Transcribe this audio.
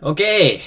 Okay.